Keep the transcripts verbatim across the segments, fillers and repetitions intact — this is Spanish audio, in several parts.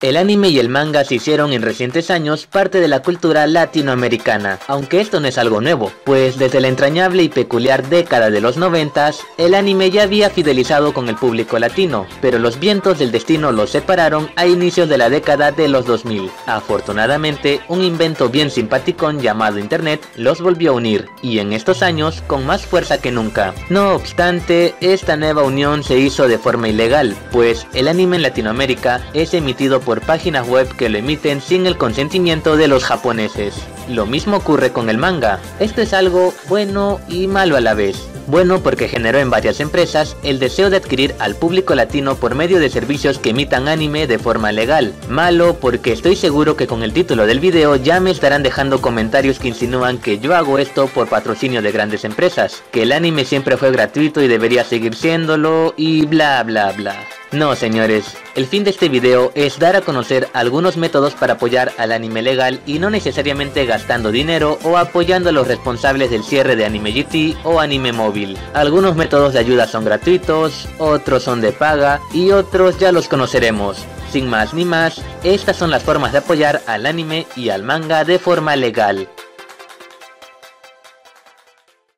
El anime y el manga se hicieron en recientes años parte de la cultura latinoamericana, aunque esto no es algo nuevo, pues desde la entrañable y peculiar década de los noventas, el anime ya había fidelizado con el público latino, pero los vientos del destino los separaron a inicios de la década de los dos mil. Afortunadamente, un invento bien simpaticón llamado internet los volvió a unir, y en estos años con más fuerza que nunca. No obstante, esta nueva unión se hizo de forma ilegal, pues el anime en Latinoamérica es emitido por por páginas web que lo emiten sin el consentimiento de los japoneses. Lo mismo ocurre con el manga. Esto es algo bueno y malo a la vez. Bueno, porque generó en varias empresas el deseo de adquirir al público latino por medio de servicios que emitan anime de forma legal. Malo, porque estoy seguro que con el título del video ya me estarán dejando comentarios que insinúan que yo hago esto por patrocinio de grandes empresas, que el anime siempre fue gratuito y debería seguir siéndolo y bla bla bla. No, señores, el fin de este video es dar a conocer algunos métodos para apoyar al anime legal y no necesariamente gastando dinero o apoyando a los responsables del cierre de Anime G T o Anime Móvil. Algunos métodos de ayuda son gratuitos, otros son de paga y otros ya los conoceremos. Sin más ni más, estas son las formas de apoyar al anime y al manga de forma legal.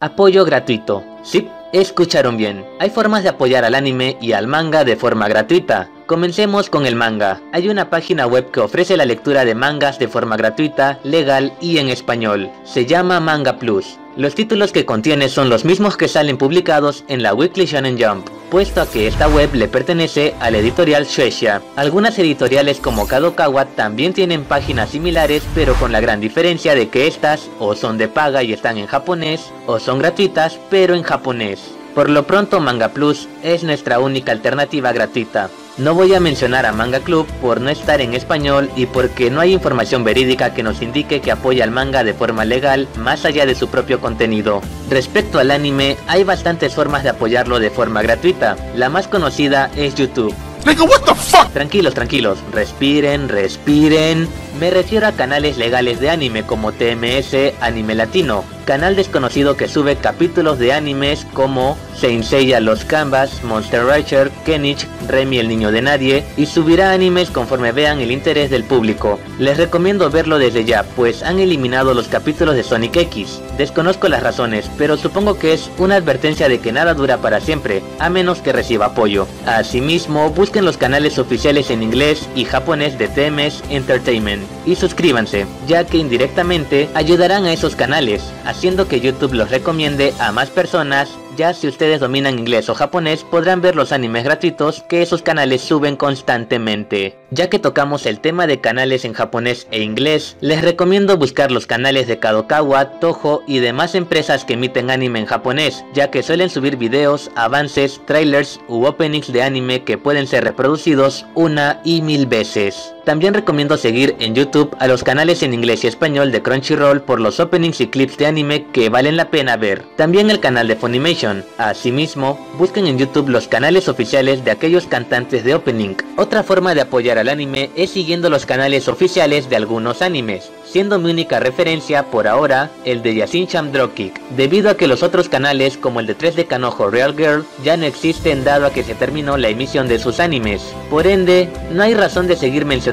Apoyo gratuito. Sí, escucharon bien. Hay formas de apoyar al anime y al manga de forma gratuita. Comencemos con el manga. Hay una página web que ofrece la lectura de mangas de forma gratuita, legal y en español. Se llama Manga Plus. Los títulos que contiene son los mismos que salen publicados en la Weekly Shonen Jump, puesto a que esta web le pertenece a la editorial Shueisha. Algunas editoriales como Kadokawa también tienen páginas similares, pero con la gran diferencia de que estas o son de paga y están en japonés, o son gratuitas pero en japonés. Por lo pronto, Manga Plus es nuestra única alternativa gratuita. No voy a mencionar a Manga Club por no estar en español y porque no hay información verídica que nos indique que apoya al manga de forma legal más allá de su propio contenido. Respecto al anime, hay bastantes formas de apoyarlo de forma gratuita. La más conocida es YouTube. What the fuck? Tranquilos, tranquilos, respiren, respiren. Me refiero a canales legales de anime como T M S Anime Latino, canal desconocido que sube capítulos de animes como Saint Seiya Los Canvas, Monster Hunter, Kenichi, Remy el de nadie, y subirá animes conforme vean el interés del público. Les recomiendo verlo desde ya, pues han eliminado los capítulos de Sonic X. Desconozco las razones, pero supongo que es una advertencia de que nada dura para siempre, a menos que reciba apoyo. Asimismo, busquen los canales oficiales en inglés y japonés de T M S Entertainment y suscríbanse, ya que indirectamente ayudarán a esos canales, haciendo que YouTube los recomiende a más personas. Ya si ustedes dominan inglés o japonés, podrán ver los animes gratuitos que esos canales suben constantemente. Ya que tocamos el tema de canales en japonés e inglés, les recomiendo buscar los canales de Kadokawa, Toho y demás empresas que emiten anime en japonés, ya que suelen subir videos, avances, trailers u openings de anime que pueden ser reproducidos una y mil veces. También recomiendo seguir en YouTube a los canales en inglés y español de Crunchyroll por los openings y clips de anime que valen la pena ver. También el canal de Funimation. Asimismo, busquen en YouTube los canales oficiales de aquellos cantantes de opening. Otra forma de apoyar al anime es siguiendo los canales oficiales de algunos animes, siendo mi única referencia por ahora el de Ya Shin Chan Dropkick, debido a que los otros canales como el de tres de Kanojo Real Girl ya no existen dado a que se terminó la emisión de sus animes. Por ende, no hay razón de seguir mencionando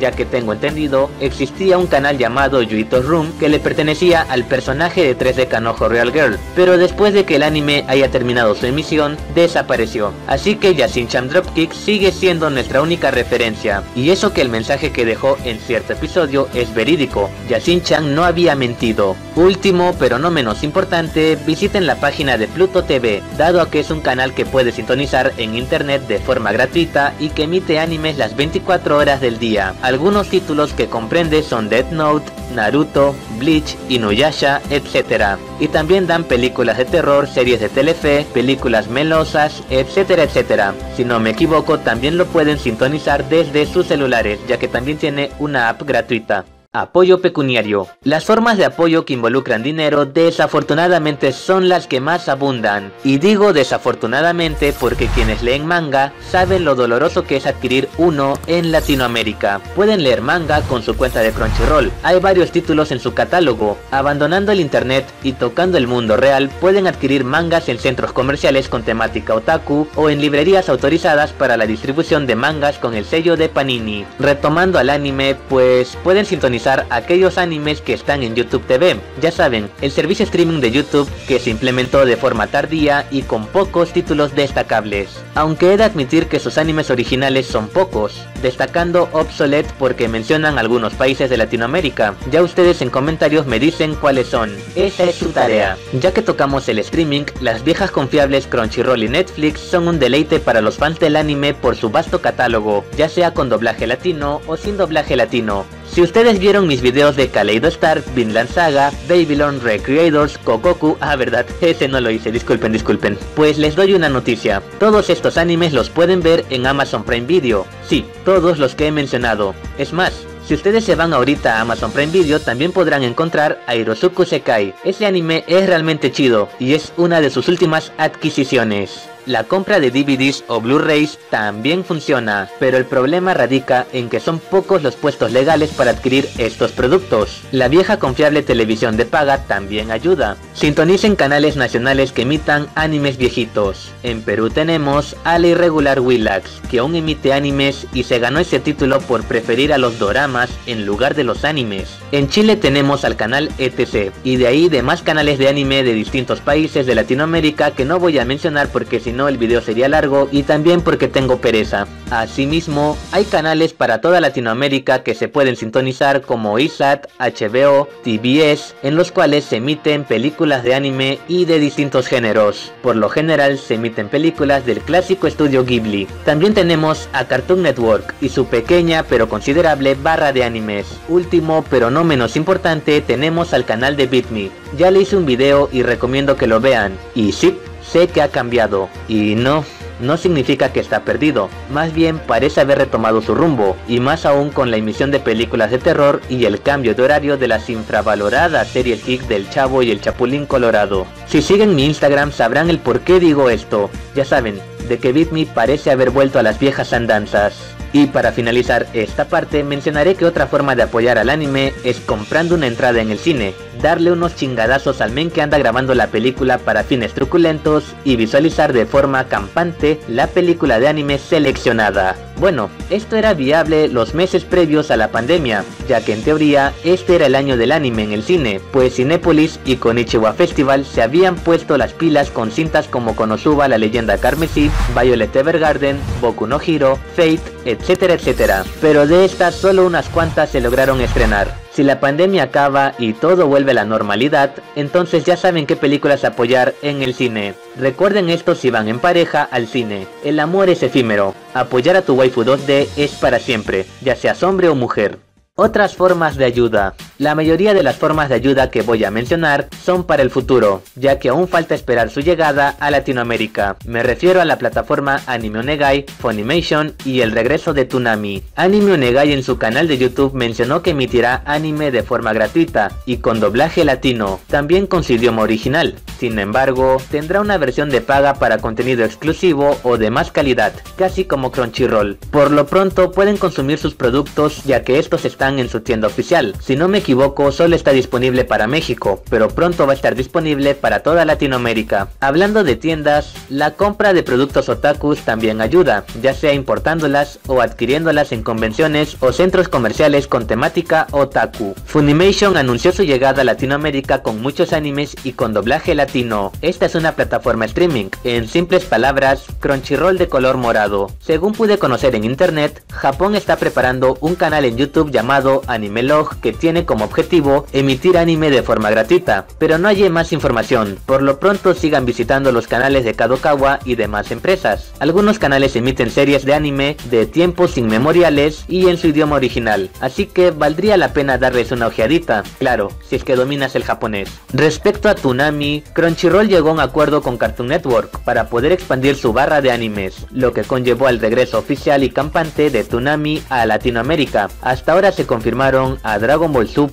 ya que tengo entendido, existía un canal llamado Yuito Room que le pertenecía al personaje de tres de Kanojo Real Girl, pero después de que el anime haya terminado su emisión, desapareció. Así que Ya Shin Chan Dropkick sigue siendo nuestra única referencia, y eso que el mensaje que dejó en cierto episodio es verídico, Ya Shin Chan no había mentido. Último, pero no menos importante, visiten la página de Pluto T V, dado a que es un canal que puede sintonizar en internet de forma gratuita y que emite animes las veinticuatro horas del día. Algunos títulos que comprende son Death Note, Naruto, Bleach, Inuyasha, etcétera. Y también dan películas de terror, series de Telefe, películas melosas, etcétera, etcétera. Si no me equivoco, también lo pueden sintonizar desde sus celulares, ya que también tiene una app gratuita. Apoyo pecuniario. Las formas de apoyo que involucran dinero desafortunadamente son las que más abundan. Y digo desafortunadamente porque quienes leen manga saben lo doloroso que es adquirir uno en Latinoamérica. Pueden leer manga con su cuenta de Crunchyroll, hay varios títulos en su catálogo. Abandonando el internet y tocando el mundo real, pueden adquirir mangas en centros comerciales con temática otaku o en librerías autorizadas para la distribución de mangas con el sello de Panini. Retomando al anime, pues pueden sintonizar aquellos animes que están en YouTube T V. Ya saben, el servicio streaming de YouTube que se implementó de forma tardía y con pocos títulos destacables. Aunque he de admitir que sus animes originales son pocos, destacando Obsolete porque mencionan algunos países de Latinoamérica. Ya ustedes en comentarios me dicen cuáles son. Esa es su tarea. Ya que tocamos el streaming, las viejas confiables Crunchyroll y Netflix son un deleite para los fans del anime por su vasto catálogo, ya sea con doblaje latino o sin doblaje latino. Si ustedes vieron mis videos de Kaleido Star, Vinland Saga, Babylon Recreators, Kokoku, ah verdad, ese no lo hice, disculpen, disculpen. Pues les doy una noticia, todos estos animes los pueden ver en Amazon Prime Video, sí, todos los que he mencionado. Es más, si ustedes se van ahorita a Amazon Prime Video también podrán encontrar Airosuku Sekai, ese anime es realmente chido y es una de sus últimas adquisiciones. La compra de D V Ds o Blu-rays también funciona, pero el problema radica en que son pocos los puestos legales para adquirir estos productos. La vieja confiable televisión de paga también ayuda. Sintonicen canales nacionales que emitan animes viejitos. En Perú tenemos a la irregular Willax, que aún emite animes y se ganó ese título por preferir a los doramas en lugar de los animes. En Chile tenemos al canal E T C, y de ahí demás canales de anime de distintos países de Latinoamérica que no voy a mencionar porque si Si no el video sería largo y también porque tengo pereza. Asimismo, hay canales para toda Latinoamérica que se pueden sintonizar como I S A T, H B O, T B S, en los cuales se emiten películas de anime y de distintos géneros. Por lo general se emiten películas del clásico estudio Ghibli. También tenemos a Cartoon Network y su pequeña pero considerable barra de animes. Último pero no menos importante, tenemos al canal de BitMe. Ya le hice un video y recomiendo que lo vean. Y sí, sé que ha cambiado, y no, no significa que está perdido, más bien parece haber retomado su rumbo, y más aún con la emisión de películas de terror y el cambio de horario de las infravaloradas series geek del Chavo y el Chapulín Colorado. Si siguen mi Instagram sabrán el por qué digo esto, ya saben, de que BitMe parece haber vuelto a las viejas andanzas. Y para finalizar esta parte mencionaré que otra forma de apoyar al anime es comprando una entrada en el cine, darle unos chingadazos al men que anda grabando la película para fines truculentos y visualizar de forma campante la película de anime seleccionada. Bueno, esto era viable los meses previos a la pandemia, ya que en teoría este era el año del anime en el cine, pues Cinépolis y Konichiwa Festival se habían puesto las pilas con cintas como Konosuba la leyenda carmesí, Violet Evergarden, Boku no Hero, Fate, etcétera etcétera, etcétera, pero de estas solo unas cuantas se lograron estrenar. Si la pandemia acaba y todo vuelve a la normalidad, entonces ya saben qué películas apoyar en el cine. Recuerden esto si van en pareja al cine, el amor es efímero, apoyar a tu waifu dos D es para siempre, ya seas hombre o mujer. Otras formas de ayuda. La mayoría de las formas de ayuda que voy a mencionar son para el futuro, ya que aún falta esperar su llegada a Latinoamérica. Me refiero a la plataforma Anime Onegai, Funimation y el regreso de Toonami. Anime Onegai en su canal de YouTube mencionó que emitirá anime de forma gratuita y con doblaje latino, también con su idioma original. Sin embargo, tendrá una versión de paga para contenido exclusivo o de más calidad, casi como Crunchyroll. Por lo pronto pueden consumir sus productos ya que estos están en su tienda oficial. Si no me equivoco, solo está disponible para México, pero pronto va a estar disponible para toda Latinoamérica. Hablando de tiendas, la compra de productos otakus también ayuda, ya sea importándolas o adquiriéndolas en convenciones o centros comerciales con temática otaku. Funimation anunció su llegada a Latinoamérica con muchos animes y con doblaje latino. Esta es una plataforma streaming, en simples palabras, Crunchyroll de color morado. Según pude conocer en internet, Japón está preparando un canal en YouTube llamado Anime Log que tiene como como objetivo emitir anime de forma gratuita, pero no hallé más información. Por lo pronto sigan visitando los canales de Kadokawa y demás empresas. Algunos canales emiten series de anime de tiempos inmemoriales y en su idioma original, así que valdría la pena darles una ojeadita, claro, si es que dominas el japonés. Respecto a Toonami, Crunchyroll llegó a un acuerdo con Cartoon Network para poder expandir su barra de animes, lo que conllevó al regreso oficial y campante de Toonami a Latinoamérica. Hasta ahora se confirmaron a Dragon Ball Super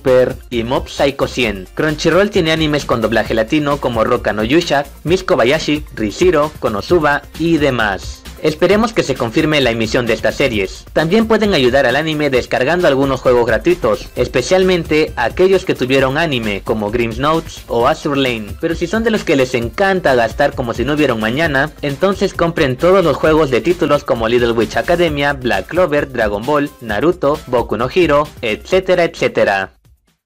y Mob Psycho cien. Crunchyroll tiene animes con doblaje latino como Roka no Yusha, Miss Kobayashi, Re:Zero, Konosuba y demás. Esperemos que se confirme la emisión de estas series. También pueden ayudar al anime descargando algunos juegos gratuitos, especialmente aquellos que tuvieron anime, como Grimm's Notes o Azur Lane. Pero si son de los que les encanta gastar como si no hubiera un mañana, entonces compren todos los juegos de títulos como Little Witch Academia, Black Clover, Dragon Ball, Naruto, Boku no Hero, etcétera, etcétera.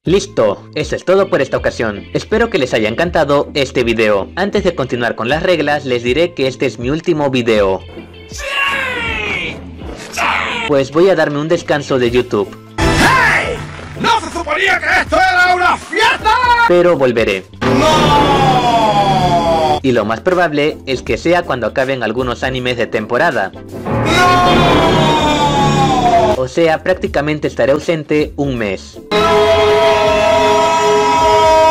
Listo, eso es todo por esta ocasión, espero que les haya encantado este video. Antes de continuar con las reglas, les diré que este es mi último video. Pues voy a darme un descanso de YouTube. ¡Hey! ¡No se suponía que esto era una fiesta! Pero volveré. ¡No! Y lo más probable es que sea cuando acaben algunos animes de temporada. ¡No! O sea, prácticamente estaré ausente un mes.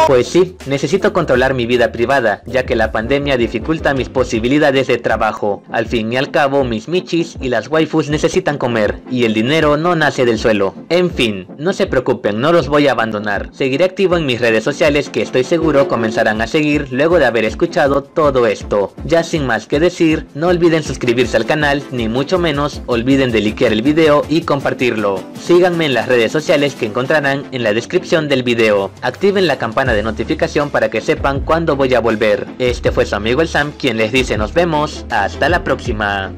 Pues sí, necesito controlar mi vida privada, ya que la pandemia dificulta mis posibilidades de trabajo. Al fin y al cabo, mis michis y las waifus necesitan comer, y el dinero no nace del suelo. En fin, no se preocupen, no los voy a abandonar. Seguiré activo en mis redes sociales que estoy seguro comenzarán a seguir luego de haber escuchado todo esto. Ya sin más que decir, no olviden suscribirse al canal, ni mucho menos olviden de likear el video y compartirlo. Síganme en las redes sociales que encontrarán en la descripción del video. Activen la campana de notificación para que sepan cuándo voy a volver. Este fue su amigo el Sam, quien les dice nos vemos, hasta la próxima.